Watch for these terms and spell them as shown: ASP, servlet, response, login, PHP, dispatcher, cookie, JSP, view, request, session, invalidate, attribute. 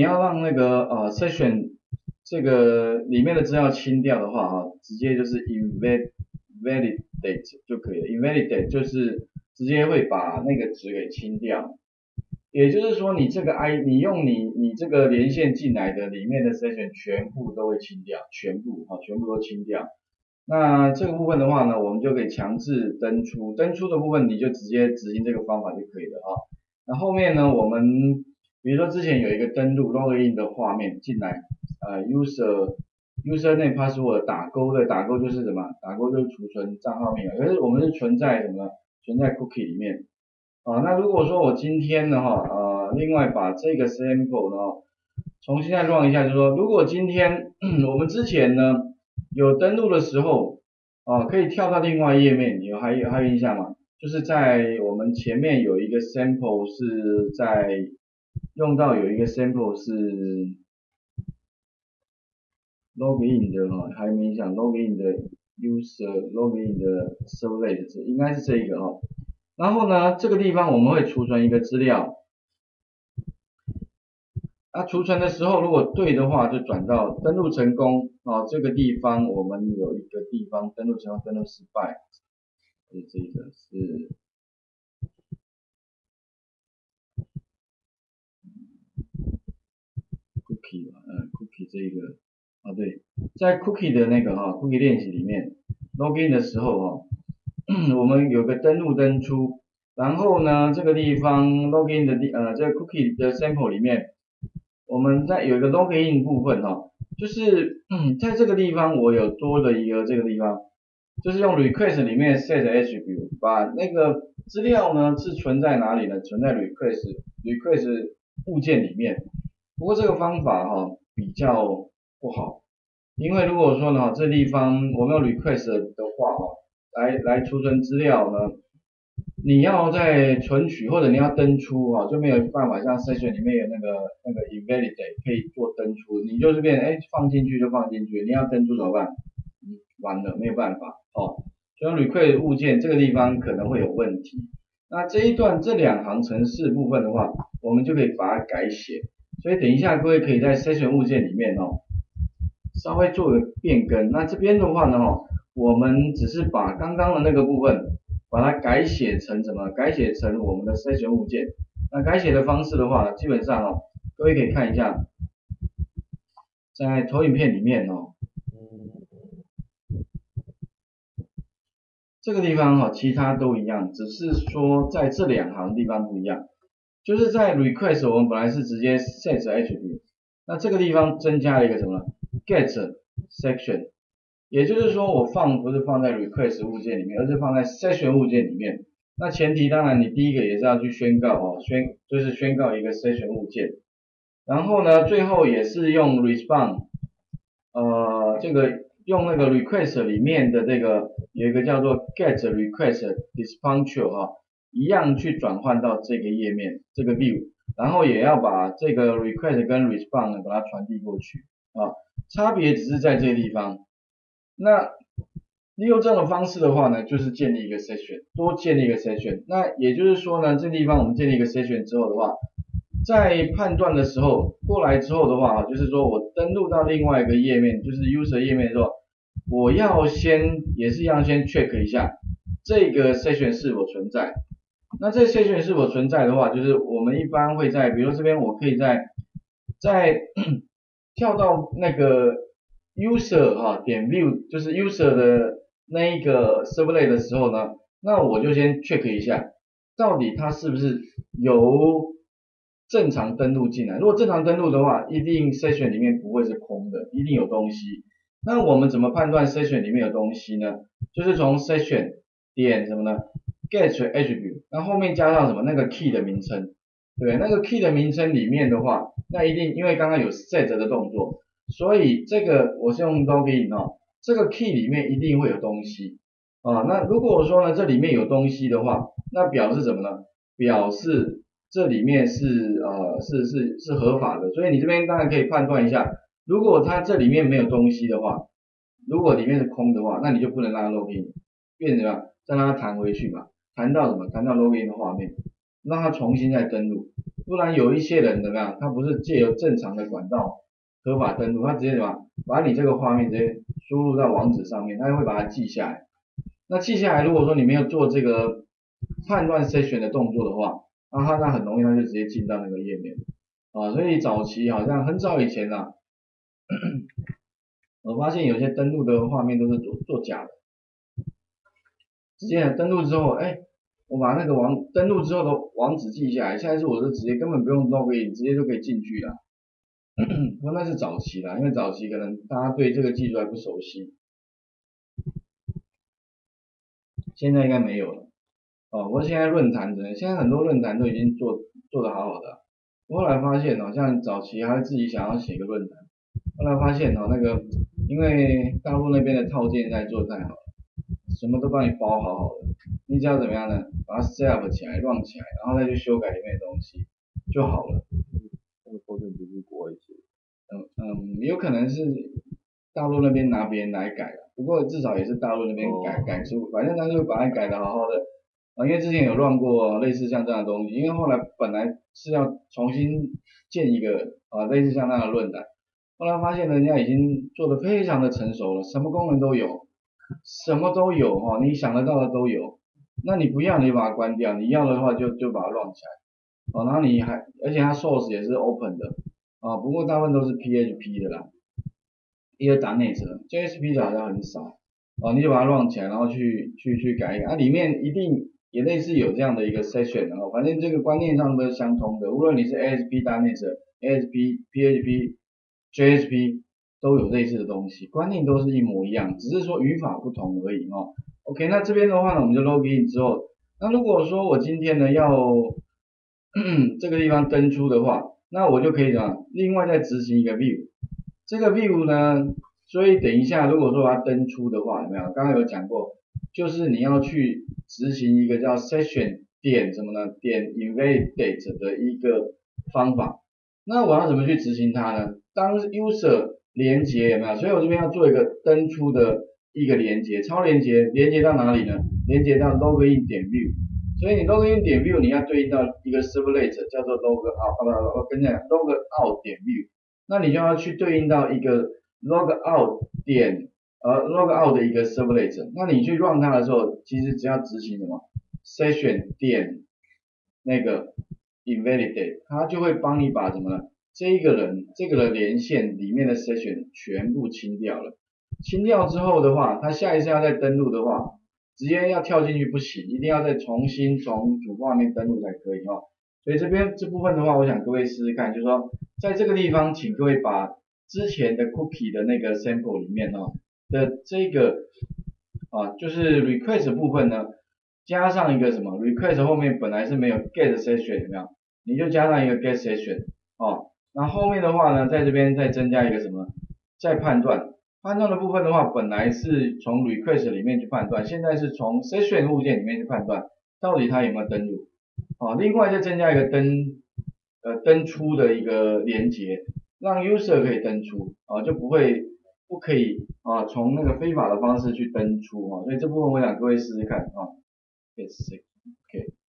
你要让那个session 这个里面的资料清掉的话啊，直接就是 invalidate 就可以了。invalidate 就是直接会把那个值给清掉。也就是说，你这个 你用你这个连线进来的里面的 session 全部都会清掉，全部都清掉。那这个部分的话呢，我们就可以强制登出，登出的部分你就直接执行这个方法就可以了啊。那后面呢，我们比如说之前有一个登录 login 的画面进来，username password 打勾的，打勾就是什么？打勾就是储存账号密码，可是我们是存在什么呢？存在 cookie 里面。啊，那如果说我今天呢，另外把这个 sample 呢重新再 run 一下，就是说，如果今天我们之前呢有登录的时候，可以跳到另外页面，你还有印象吗？就是在我们前面有一个 sample 是在用到有一个 sample 是 login 的还有没印象 ？login 的 user login 的 servlet 应该是这一个。然后呢，这个地方我们会储存一个资料，那储存的时候如果对的话，就转到登录成功这个地方我们有一个地方登录成功、登录失败，这个是cookie 吧，cookie 这个对，在 cookie 的那个cookie 练习里面 ，login 的时候我们有个登录登出，然后呢，这个地方 login 的这个 cookie 的 sample 里面，我们在有一个 login 部分就是在这个地方我有多了一个这个地方，就是用 request 里面 set attribute 把那个资料呢是存在哪里呢？存在 request 物件里面。不过这个方法比较不好，因为如果说呢这地方我们用 request 的话来储存资料呢，你要在存取或者你要登出就没有办法像 session 里面有那个 invalidate 可以做登出，你就是变成放进去就放进去，你要登出怎么办？完了没有办法所以 request 物件这个地方可能会有问题。那这一段这两行程式部分的话，我们就可以把它改写，所以等一下各位可以在 session 物件里面稍微做个变更。那这边的话呢我们只是把刚刚的那个部分把它改写成什么？改写成我们的session物件。那改写的方式的话，基本上各位可以看一下，在投影片里面这个地方其他都一样，只是说在这两行地方不一样。就是在 request 我们本来是直接 set attribute， 那这个地方增加了一个什么 get section。也就是说我不是放在 request 物件里面，而是放在 session 物件里面。那前提当然你第一个也是要去宣告就是宣告一个 session 物件。然后呢最后也是用 response， 这个用那个 request 里面的这个有一个叫做 get request dispatcher 一样去转换到这个页面这个 view， 然后也要把这个 request 跟 response 把它传递过去差别只是在这个地方。那利用这种方式的话呢，就是建立一个 session， 多建立一个 session。那也就是说呢，这地方我们建立一个 session 之后的话，在判断的时候过来之后的话就是说我登录到另外一个页面，就是 user 页面的时候，我要先 check 一下这个 session 是否存在。那这 session 是否存在的话，就是我们一般会在，比如说这边我可以在跳到那个user 点 view 就是 user 的那一个 servlet 的时候呢，那我就先 check 一下到底它是不是由正常登录进来。如果正常登录的话，一定 session 里面不会是空的，一定有东西。那我们怎么判断 session 里面有东西呢？就是从 session 点什么呢 get attribute， 那后面加上什么那个 key 的名称，对，那个 key 的名称里面的话，那一定因为刚刚有 set 的动作，所以这个我是用 login 这个 key 里面一定会有东西那如果我说呢这里面有东西的话，那表示什么呢？表示这里面是合法的。所以你这边当然可以判断一下，如果它这里面没有东西的话，如果里面是空的话，那你就不能让它 login， 变成了再让它弹回去嘛，弹到什么？弹到 login 的画面，让它重新再登录。不然有一些人怎么样，他不是借由正常的管道合法登录，他直接把你这个画面直接输入到网址上面，他会把它记下来。那记下来，如果说你没有做这个判断session的动作的话，那很容易他就直接进到那个页面啊。所以早期好像很早以前啊，我发现有些登录的画面都是做假的。 直接登录之后，我把那个登录之后的网址记下来，下一次我就直接根本不用 login， 直接就可以进去了。不过那是早期啦，因为早期可能大家对这个技术还不熟悉，现在应该没有了。不过现在论坛现在很多论坛都已经做得好好的。我后来发现像早期还自己想要写个论坛，后来发现那个因为大陆那边的套件在做太好了。 什么都帮你包好好的，你只要怎么样呢？把它 set up 起来，run 起来，然后再去修改里面的东西就好了。那个套件不是国外写的，有可能是大陆那边拿别人来改的，不过至少也是大陆那边改出，反正他就把它改的好好的。因为之前有run过类似像这样的东西，因为后来本来是要重新建一个类似像那样的论坛，后来发现人家已经做得非常的成熟了，什么功能都有。 什么都有你想得到的都有。那你不要你就把它关掉，你要的话就把它run起来。然后你而且它 source 也是 open 的不过大部分都是 PHP 的啦，也有.NET 的 ，JSP 的好像很少你就把它run起来，然后去改一改。里面一定也类似有这样的一个 session， 反正这个观念上都是相通的，无论你是 ASP .NET、ASP、PHP、JSP。 都有类似的东西，观念都是一模一样，只是说语法不同而已OK， 那这边的话呢，我们就 login 之后，那如果说我今天呢要这个地方登出的话，那我就可以另外再执行一个 view， 这个 view 呢，所以等一下如果说我要登出的话，有没有？刚刚有讲过，就是你要去执行一个叫 session 点什么呢？点 invalidate 的一个方法。那我要怎么去执行它呢？当 user 连接有没有？所以我这边要做一个登出的一个连接，超连接，连接到哪里呢？连接到 login 点 view， 所以你 login 点 view 你要对应到一个 servlet 叫做 logout 点 view， 那你就要去对应到一个 logout 点logout 的一个 servlet， 那你去 run 它的时候，其实只要执行什么 session 点那个 invalidate， 它就会帮你把什么呢？ 这个人连线里面的 session 全部清掉了，清掉之后的话，他下一次要再登录的话，直接要跳进去不行，一定要再重新从主画面登录才可以所以这部分的话，我想各位试试看，就是说在这个地方，请各位把之前的 cookie 的那个 sample 里面的这个就是 request 部分呢，加上一个什么 request 后面本来是没有 get session 有没有？你就加上一个 get session 那后面的话呢，在这边再增加一个什么？再判断的部分的话，本来是从 request 里面去判断，现在是从 session 物件里面去判断，到底它有没有登录。另外再增加一个登出的一个连接，让 user 可以登出就不可以从那个非法的方式去登出所以这部分我想各位试试看可以试试看。